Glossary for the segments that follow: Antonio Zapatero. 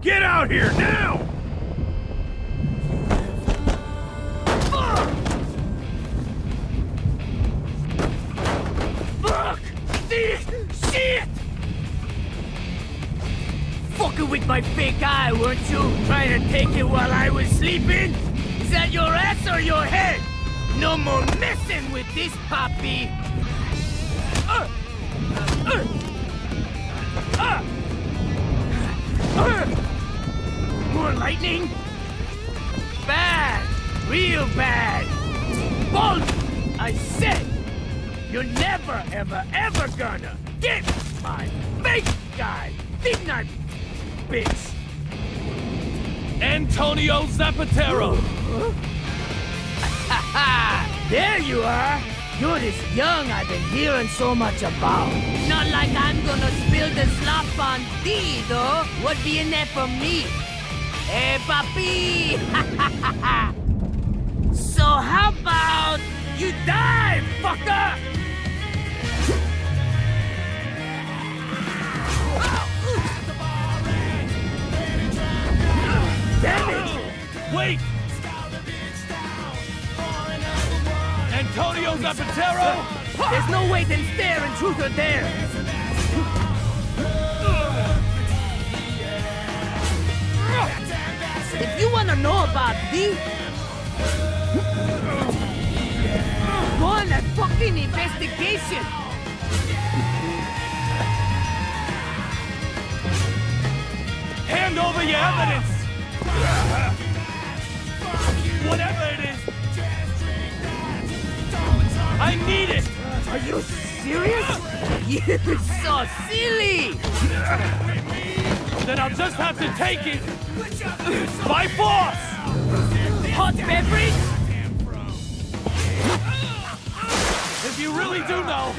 Get out here now! Fuck! This shit! Fucking with my fake eye, weren't you? Trying to take it while I was sleeping? Is that your ass or your head? No more messing with this puppy! More lightning? Bad! Real bad! Bolt! I said! You're never, ever, ever gonna get my face guy! Didn't I, bitch? Antonio Zapatero! There you are! You're this young I've been hearing so much about. Not like I'm gonna spill the slop on thee, though. What'd be in there for me? Hey, papi! So how about you die, fucker? Damn it! Wait! Antonio Zapatero! There's no way to stare in truth or dare! If you want to know about this, go on a fucking investigation! Hand over your evidence! Whatever it is! I need it! Are you serious? You're so silly! Then I'll just have to take it! By force! Hot beverage? If you really do know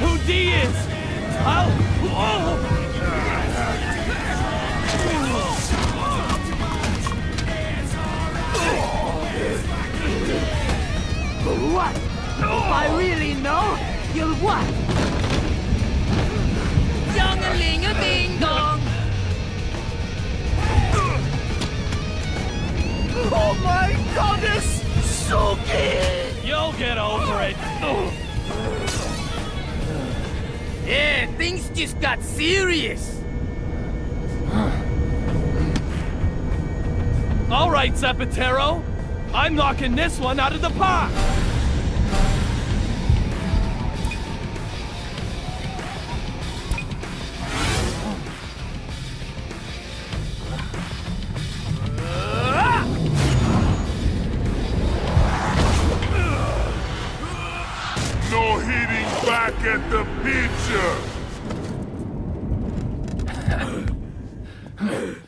who D is, I'll... But what? If I really know, you'll what? Ding-a-ling-a-ding-dong. Oh my goddess, so good! You'll get over it. Yeah, things just got serious. All right, Zapatero, I'm knocking this one out of the park. At the picture!